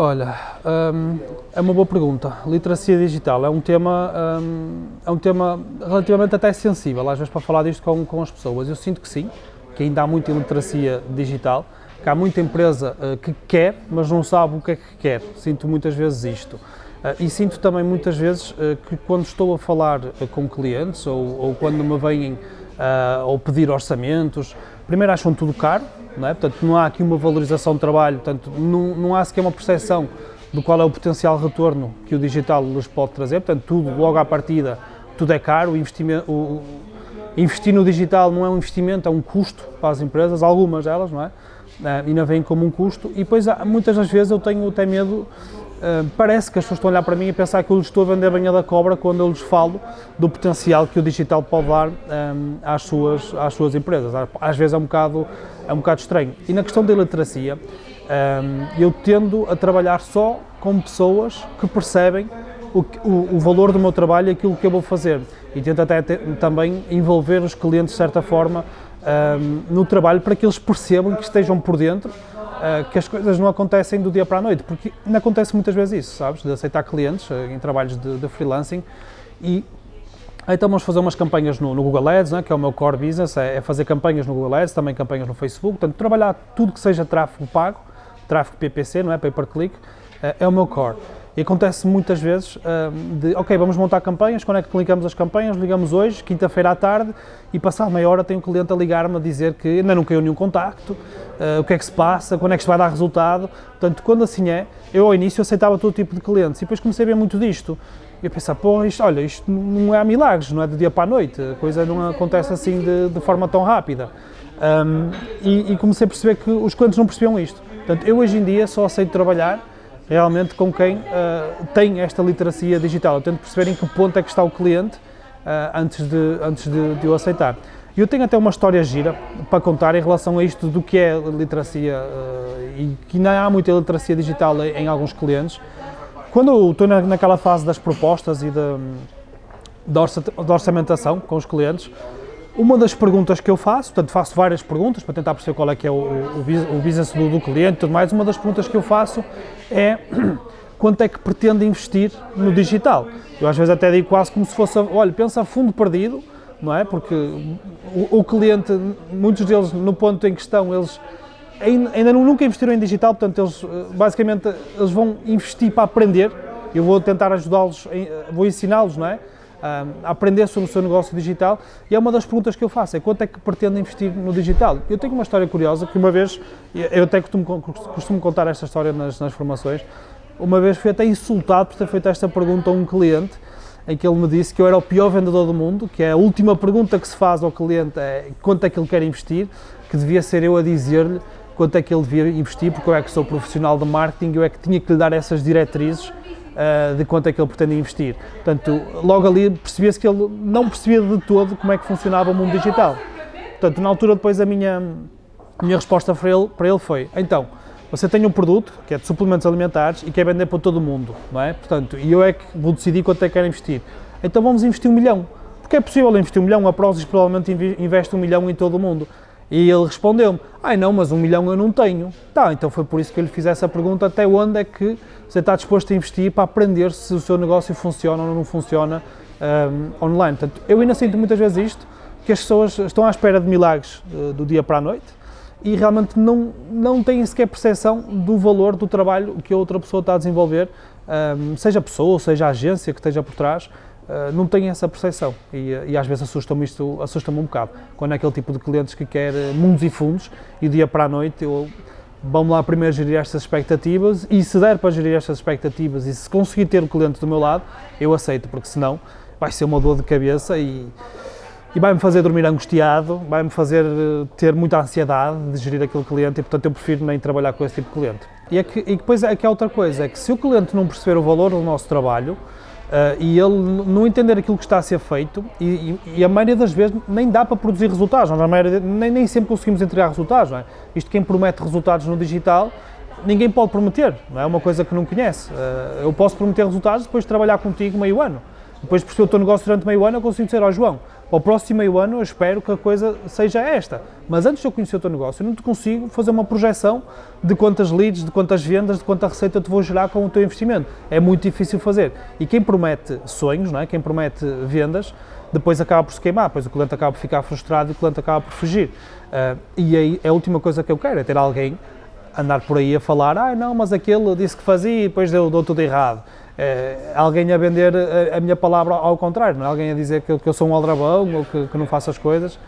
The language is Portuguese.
Olha, é uma boa pergunta. Literacia digital é um tema relativamente até sensível, às vezes, para falar disto com as pessoas. Eu sinto que sim, que ainda há muita literacia digital, que há muita empresa que quer, mas não sabe o que é que quer. Sinto muitas vezes isto. E sinto também muitas vezes que quando estou a falar com clientes ou quando me vêm ou pedir orçamentos, primeiro acham tudo caro, não é? Portanto, não há aqui uma valorização de trabalho, portanto, não há sequer uma percepção do qual é o potencial retorno que o digital lhes pode trazer, portanto, tudo, logo à partida, tudo é caro, investir no digital não é um investimento, é um custo para as empresas, algumas delas, não é? Ainda vêm como um custo, e depois, muitas das vezes, eu tenho até medo. Parece que as pessoas estão a olhar para mim e pensar que eu lhes estou a vender a banha da cobra quando eu lhes falo do potencial que o digital pode dar às suas empresas. Às vezes é um bocado estranho. E na questão da literacia, eu tendo a trabalhar só com pessoas que percebem o valor do meu trabalho e aquilo que eu vou fazer. E tento até também envolver os clientes, de certa forma, no trabalho para que eles percebam, que estejam por dentro, que as coisas não acontecem do dia para a noite, porque não acontece muitas vezes isso, sabes, de aceitar clientes em trabalhos de freelancing. E então vamos fazer umas campanhas no Google Ads, né, que é o meu core business, é fazer campanhas no Google Ads, também campanhas no Facebook, portanto, trabalhar tudo que seja tráfego pago, tráfego PPC, não é, pay-per-click, é o meu core. E acontece muitas vezes ok, vamos montar campanhas, quando é que ligamos as campanhas? Ligamos hoje, quinta-feira à tarde, e passado meia hora tem um cliente a ligar-me a dizer que ainda não caiu nenhum contacto, o que é que se passa, quando é que isto vai dar resultado. Portanto, quando assim é, eu ao início aceitava todo tipo de clientes, e depois comecei a ver muito disto. E eu pensava, pô, isto não é milagres, não é do dia para a noite, a coisa não acontece assim de forma tão rápida. E comecei a perceber que os clientes não percebiam isto. Portanto, eu hoje em dia só aceito trabalhar realmente com quem tem esta literacia digital. Eu tento perceber em que ponto é que está o cliente antes de eu aceitar. E eu tenho até uma história gira para contar em relação a isto do que é literacia e que não há muita literacia digital em alguns clientes. Quando eu estou naquela fase das propostas e da orçamentação com os clientes, uma das perguntas que eu faço, portanto faço várias perguntas para tentar perceber qual é que é o business do cliente e tudo mais, uma das perguntas que eu faço é quanto é que pretende investir no digital. Eu às vezes até digo quase como se fosse, olha, pensa fundo perdido, não é? Porque o cliente, muitos deles no ponto em questão, eles ainda nunca investiram em digital, portanto eles basicamente eles vão investir para aprender, eu vou tentar ajudá-los, vou ensiná-los, não é? A aprender sobre o seu negócio digital, e é uma das perguntas que eu faço, é quanto é que pretende investir no digital. Eu tenho uma história curiosa, que uma vez, eu até costumo contar esta história nas formações, uma vez fui até insultado por ter feito esta pergunta a um cliente, em que ele me disse que eu era o pior vendedor do mundo, que a última pergunta que se faz ao cliente é quanto é que ele quer investir, que devia ser eu a dizer-lhe quanto é que ele devia investir, porque eu é que sou profissional de marketing, eu é que tinha que lhe dar essas diretrizes de quanto é que ele pretende investir. Portanto, logo ali percebia-se que ele não percebia de todo como é que funcionava o mundo digital. Portanto, na altura depois a minha resposta para ele foi, então, você tem um produto que é de suplementos alimentares e quer vender para todo o mundo, não é? Portanto, e eu é que vou decidir quanto é que quero investir. Então vamos investir 1 milhão. Porque é possível investir 1 milhão, a Prozis provavelmente investe 1 milhão em todo o mundo. E ele respondeu-me, ai não, mas 1 milhão eu não tenho. Tá, então foi por isso que eu lhe fiz essa pergunta, até onde é que você está disposto a investir para aprender se o seu negócio funciona ou não funciona online. Portanto, eu ainda sinto muitas vezes isto, que as pessoas estão à espera de milagres do dia para a noite e realmente não têm sequer percepção do valor do trabalho que a outra pessoa está a desenvolver, seja a pessoa, seja a agência que esteja por trás. Não têm essa percepção e às vezes assusta-me um bocado, quando é aquele tipo de clientes que quer mundos e fundos e dia para a noite vamos lá primeiro gerir estas expectativas, e se der para gerir estas expectativas e se conseguir ter o cliente do meu lado, eu aceito, porque senão vai ser uma dor de cabeça e vai-me fazer dormir angustiado, vai-me fazer ter muita ansiedade de gerir aquele cliente, e portanto eu prefiro nem trabalhar com esse tipo de cliente. E depois é que há outra coisa, é que se o cliente não perceber o valor do nosso trabalho, e ele não entender aquilo que está a ser feito, e a maioria das vezes nem dá para produzir resultados, não é? nem sempre conseguimos entregar resultados, não é? Isto, quem promete resultados no digital, ninguém pode prometer, não é? É uma coisa que não conhece. Eu posso prometer resultados depois de trabalhar contigo meio ano, Depois de perceber o teu negócio durante meio ano, eu consigo dizer ao João, para o próximo meio ano eu espero que a coisa seja esta. Mas antes de eu conhecer o teu negócio, eu não te consigo fazer uma projeção de quantas leads, de quantas vendas, de quanta receita eu te vou gerar com o teu investimento. É muito difícil fazer. E quem promete sonhos, não é? Quem promete vendas, depois acaba por se queimar, depois o cliente acaba por ficar frustrado e o cliente acaba por fugir. E aí a última coisa que eu quero é ter alguém andar por aí a falar, ah não, mas aquele disse que fazia e depois deu tudo errado. Alguém a vender a minha palavra ao contrário, não é? Alguém a dizer que eu sou um aldrabão ou que não faço as coisas.